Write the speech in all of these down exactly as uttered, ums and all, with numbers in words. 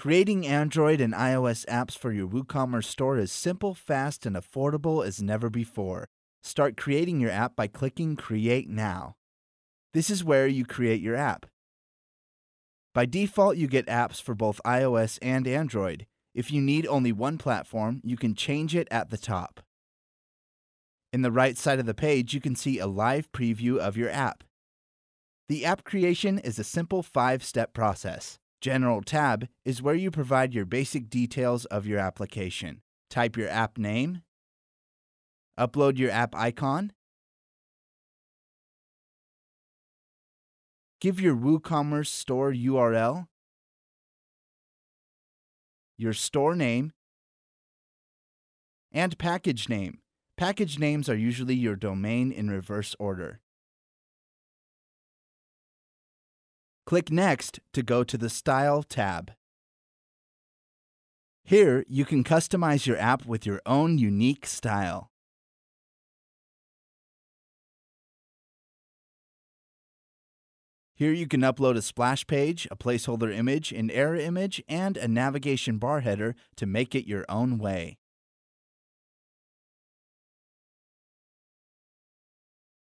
Creating Android and iOS apps for your WooCommerce store is simple, fast, and affordable as never before. Start creating your app by clicking Create Now. This is where you create your app. By default, you get apps for both iOS and Android. If you need only one platform, you can change it at the top. In the right side of the page, you can see a live preview of your app. The app creation is a simple five-step process. General tab is where you provide your basic details of your application. Type your app name, upload your app icon, give your WooCommerce store U R L, your store name, and package name. Package names are usually your domain in reverse order. Click Next to go to the Style tab. Here, you can customize your app with your own unique style. Here you can upload a splash page, a placeholder image, an error image, and a navigation bar header to make it your own way.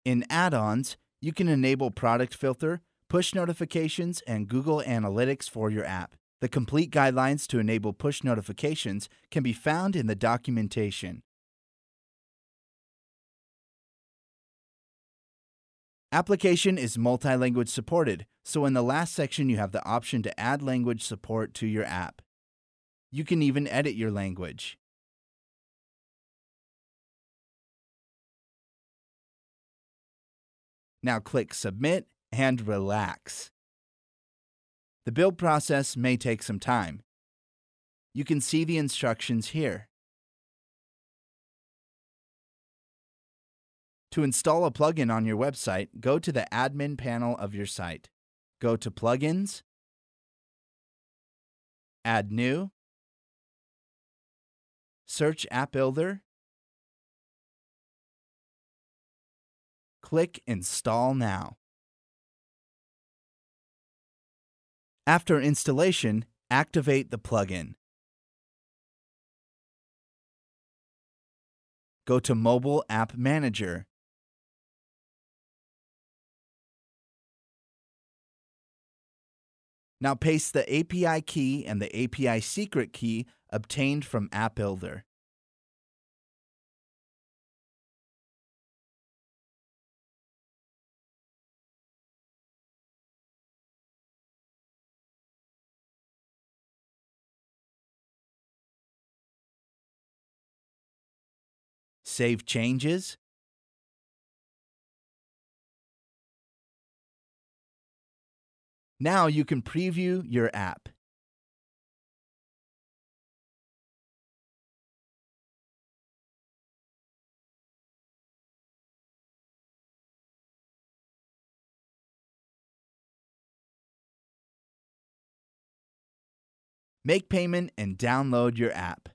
In Add-ons, you can enable Product Filter, push notifications, and Google Analytics for your app. The complete guidelines to enable push notifications can be found in the documentation. Application is multi-language supported, so in the last section you have the option to add language support to your app. You can even edit your language. Now click Submit and relax. The build process may take some time. You can see the instructions here. To install a plugin on your website, go to the admin panel of your site. Go to Plugins, Add New, search App Builder, click Install Now. After installation, activate the plugin. Go to Mobile App Manager. Now paste the A P I key and the A P I secret key obtained from App Builder. Save changes. Now you can preview your app. Make payment and download your app.